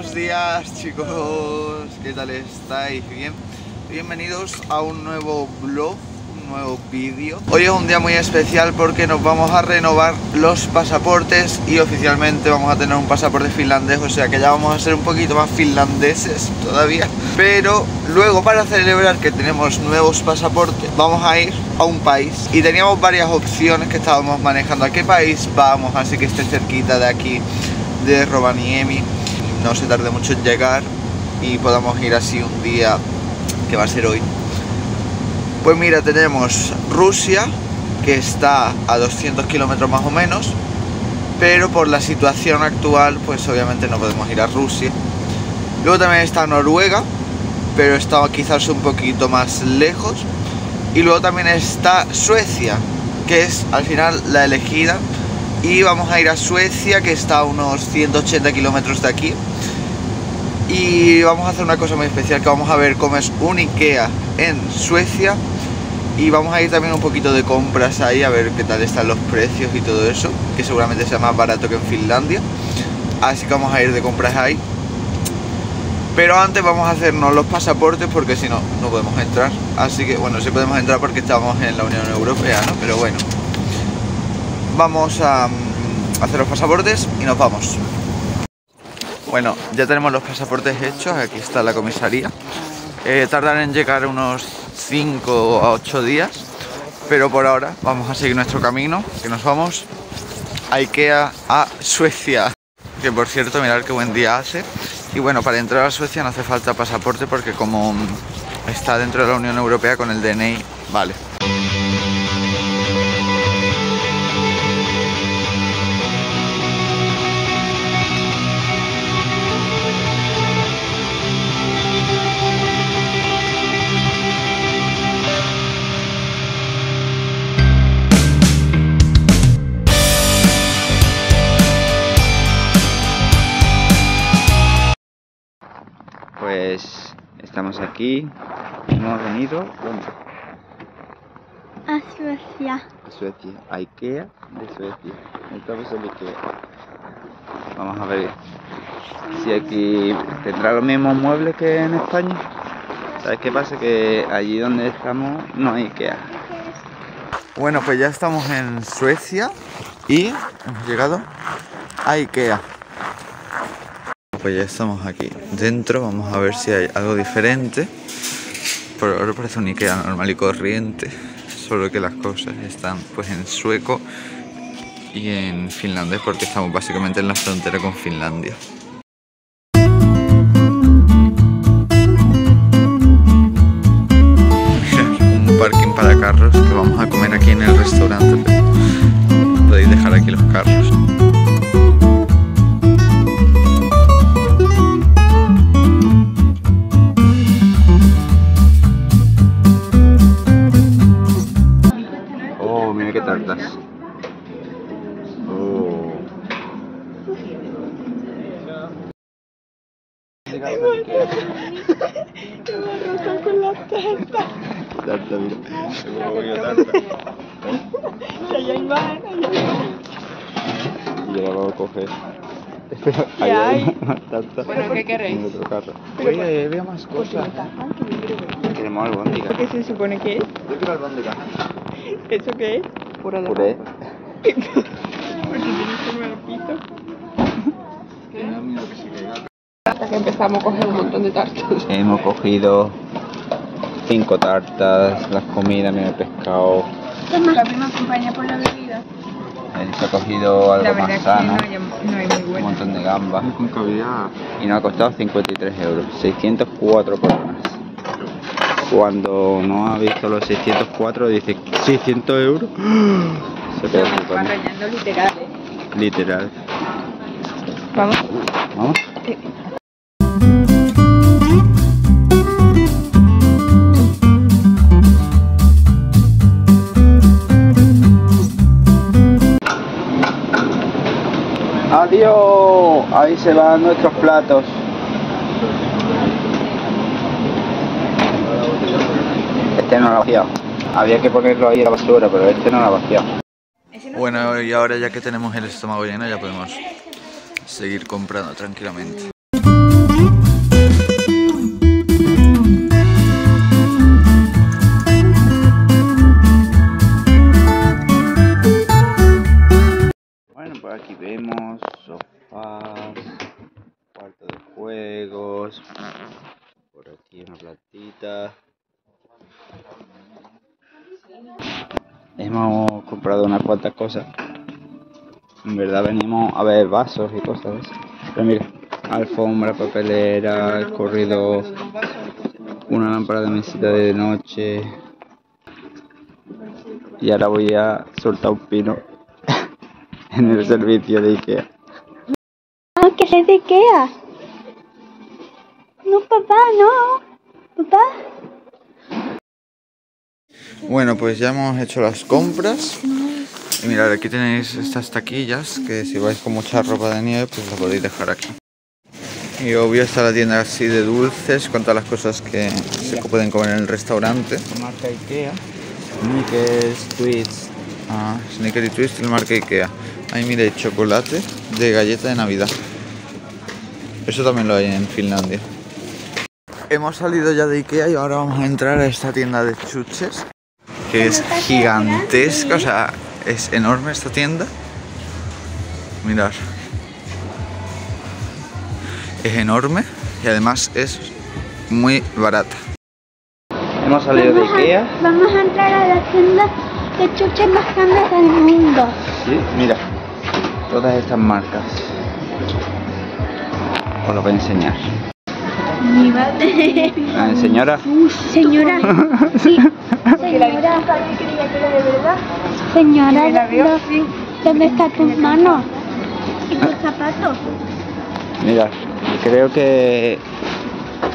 Buenos días, chicos, ¿qué tal estáis? Bien, bienvenidos a un nuevo vlog, un nuevo vídeo. Hoy es un día muy especial porque nos vamos a renovar los pasaportes y oficialmente vamos a tener un pasaporte finlandés, o sea que ya vamos a ser un poquito más finlandeses todavía. Pero luego, para celebrar que tenemos nuevos pasaportes, vamos a ir a un país y teníamos varias opciones que estábamos manejando. ¿A qué país vamos? Así que esté cerquita de aquí, de Rovaniemi, no se tarde mucho en llegar y podamos ir así un día que va a ser hoy. Pues mira, tenemos Rusia, que está a 200 kilómetros más o menos, pero por la situación actual pues obviamente no podemos ir a Rusia. Luego también está Noruega, pero está quizás un poquito más lejos. Y luego también está Suecia, que es al final la elegida. Y vamos a ir a Suecia, que está a unos 180 kilómetros de aquí. Y vamos a hacer una cosa muy especial, que vamos a ver cómo es un IKEA en Suecia. Y vamos a ir también un poquito de compras ahí, a ver qué tal están los precios y todo eso, que seguramente sea más barato que en Finlandia. Así que vamos a ir de compras ahí. Pero antes vamos a hacernos los pasaportes, porque si no, no podemos entrar. Así que, bueno, sí podemos entrar porque estamos en la Unión Europea, ¿no? Pero bueno, vamos a hacer los pasaportes y nos vamos. Bueno, ya tenemos los pasaportes hechos, aquí está la comisaría. Tardan en llegar unos 5 a 8 días, pero por ahora vamos a seguir nuestro camino, que nos vamos a IKEA, a Suecia. Que por cierto, mirad qué buen día hace. Y bueno, para entrar a Suecia no hace falta pasaporte porque como está dentro de la Unión Europea, con el DNI, vale. Pues estamos aquí, hemos venido, ¿dónde? A Suecia. Suecia, a IKEA de Suecia. Estamos en IKEA. Vamos a ver si aquí tendrá los mismos muebles que en España. ¿Sabes qué pasa? Que allí donde estamos no hay IKEA. Bueno, pues ya estamos en Suecia y hemos llegado a IKEA. Pues ya estamos aquí dentro, vamos a ver si hay algo diferente. Por ahora parece un IKEA normal y corriente, solo que las cosas están pues en sueco y en finlandés, porque estamos básicamente en la frontera con Finlandia. Un parking para carros, que vamos a comer aquí en el restaurante, pero podéis dejar aquí los carros. Yo la voy a coger. ¿Qué hay? Bueno, ¿qué queréis? Oye, veo más cosas. Queremos albóndiga. ¿Qué se supone que es? Yo quiero albóndiga. ¿Eso qué es? Puré. Puré. Porque tienes un marquito. Hasta que empezamos a coger un montón de tartas. Hemos cogido 5 tartas, las comidas, el pescado. La prima acompaña por la bebida. Él se ha cogido algo más sano, no un montón de gambas. Y nos ha costado 53 euros, 604 coronas. Cuando no ha visto los 604, dice 600 euros. Se queda rayando literal. Literal. Vamos. Vamos. Sí. Adiós, ahí se van nuestros platos. Este no lo ha vaciado. Había que ponerlo ahí a la basura, pero este no lo ha vaciado. Bueno, y ahora ya que tenemos el estómago lleno, ya podemos seguir comprando tranquilamente. vemos sofás, cuarto de juegos, por aquí una platita. Hemos comprado unas cuantas cosas. En verdad venimos a ver vasos y cosas. Pero mira, alfombra, papelera, corredor, una lámpara de mesita de noche. Y ahora voy a soltar un pino en el servicio de IKEA. ¡No, que es de IKEA! ¡No, papá, no! ¡Papá! Bueno, pues ya hemos hecho las compras. Y mirad, aquí tenéis estas taquillas que si vais con mucha ropa de nieve, pues la podéis dejar aquí. Y obvio está la tienda así de dulces, con todas las cosas que se pueden comer en el restaurante. Marca IKEA. Snickers, Twist. Ah, Snickers y Twist, el marca IKEA. Ahí mire, chocolate de galleta de Navidad. Eso también lo hay en Finlandia. Hemos salido ya de IKEA y ahora vamos a entrar a esta tienda de chuches, que es gigantesca, o sea, es enorme esta tienda. Mirad. Es enorme y además es muy barata. Hemos salido de IKEA. Vamos a entrar a la tienda de chuches más grande del mundo. Sí, mira, todas estas marcas. Os lo voy a enseñar. Señora. Señora. Sí. Señora. Señora. ¿Dónde está tus manos? Y tus zapatos. Mira, creo que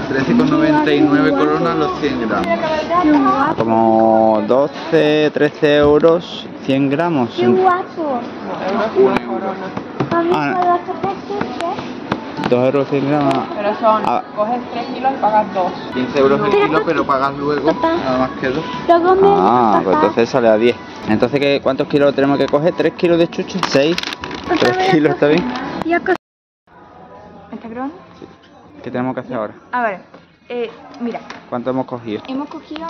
13,99 coronas los 100 gramos. Como 12, 13 euros, 100 gramos. ¡Qué guapo! 2 euros 100 gramos. Pero son, coges 3 kilos y pagas 2. 15 euros el kilo, pero pagas luego, papá, nada más que 2. Ah, pues entonces sale a 10. Entonces, ¿qué, cuántos kilos tenemos que coger? 3 kilos de chuches, 6. 3 kilos, ¿está bien? ¿Está grabando? Sí. ¿Qué tenemos que hacer ahora? A ver, mira. ¿Cuánto hemos cogido? Hemos cogido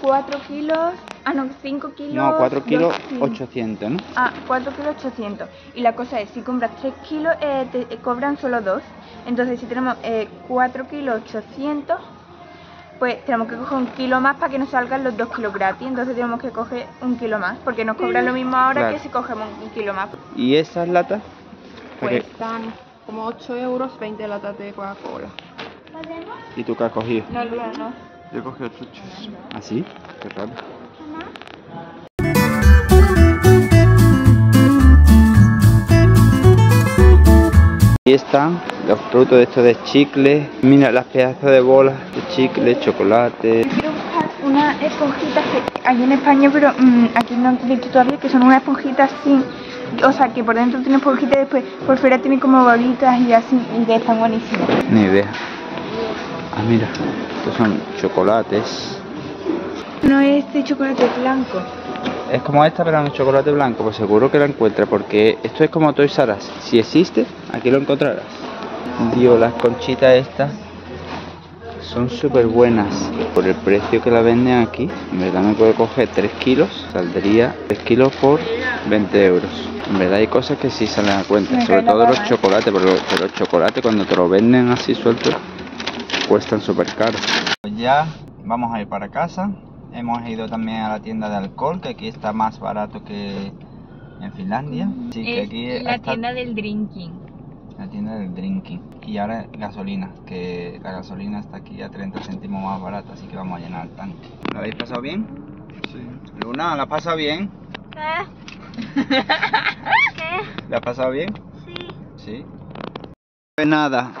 4 kilos, ah no, 5 kilos... No, 4 kilos 800, ¿no? Ah, 4 kilos 800. Y la cosa es, si compras 3 kilos, te cobran solo 2. Entonces, si tenemos 4 kilos 800, pues tenemos que coger un kilo más para que nos salgan los 2 kilos gratis. Entonces tenemos que coger un kilo más, porque nos cobran lo mismo ahora, claro, que si cogemos un kilo más. ¿Y esas latas? Pues están como 8 euros, 20 latas de Coca-Cola. ¿Y tú qué has cogido? No, Luna, no. Yo he cogido chuches. ¿Ah, sí? Qué raro. Aquí están los productos de estos de chicle. Mira las pedazos de bolas de chicle, chocolate. Quiero buscar unas esponjitas que hay en España, pero aquí no han visto todavía, que son unas esponjitas sin... O sea, que por dentro tiene esponjita y después por fuera tiene como bolitas y así, y están buenísimas. Ni idea. Ah, mira, estos son chocolates. No es este chocolate blanco. Es como esta, pero en chocolate blanco, pues seguro que la encuentra, porque esto es como Toys R Us. Si existe, aquí lo encontrarás. Dios, las conchitas estas son súper buenas. Por el precio que la venden aquí, en verdad me puedo coger 3 kilos, saldría 3 kilos por 20 euros. En verdad hay cosas que sí salen a cuenta, me sobre todo los chocolates, pero los chocolates cuando te lo venden así suelto cuestan súper caro. Pues ya vamos a ir para casa. Hemos ido también a la tienda de alcohol, que aquí está más barato que en Finlandia. Así que aquí la tienda del drinking. La tienda del drinking. Y ahora gasolina, que la gasolina está aquí a 30 céntimos más barata, así que vamos a llenar el tanque. ¿Lo habéis pasado bien? Sí. Luna, ¿la has pasado bien? ¿Qué? ¿La has pasado bien? Sí. Sí. Pues nada,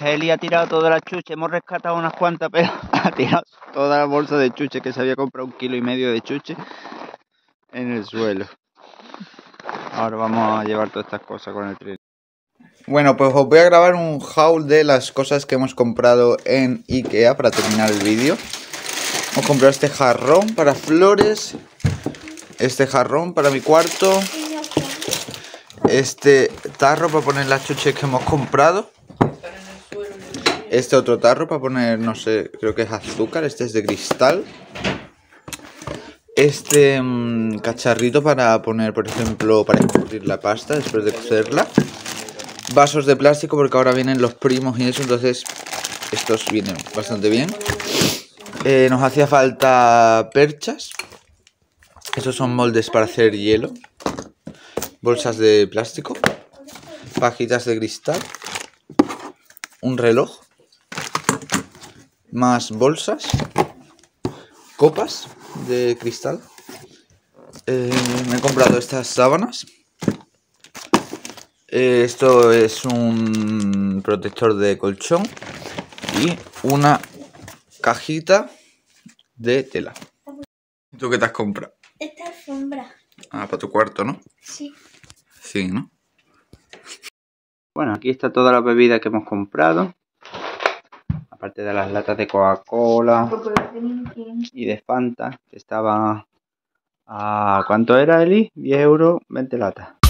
Heli ha tirado toda la chuche, hemos rescatado unas cuantas, pero ha tirado toda la bolsa de chuche, que se había comprado 1,5 kilos de chuche, en el suelo. Ahora vamos a llevar todas estas cosas con el tren. Bueno, pues os voy a grabar un haul de las cosas que hemos comprado en IKEA para terminar el vídeo. Hemos comprado este jarrón para flores, este jarrón para mi cuarto, este tarro para poner las chuches que hemos comprado, este otro tarro para poner, no sé, creo que es azúcar, este es de cristal, este cacharrito para poner, por ejemplo, para escurrir la pasta después de cocerla. Vasos de plástico porque ahora vienen los primos y eso, entonces estos vienen bastante bien. Nos hacía falta perchas. Estos son moldes para hacer hielo. Bolsas de plástico. Pajitas de cristal. Un reloj. Más bolsas. Copas de cristal. Me he comprado estas sábanas. Esto es un protector de colchón. Y una cajita de tela. ¿Tú qué te has comprado? Esta alfombra. Ah, para tu cuarto, ¿no? Sí. Sí, ¿no? Bueno, aquí está toda la bebida que hemos comprado. Aparte de las latas de Coca-Cola y de Fanta, que estaba a... ¿Cuánto era, Eli? 10 euros, 20 latas.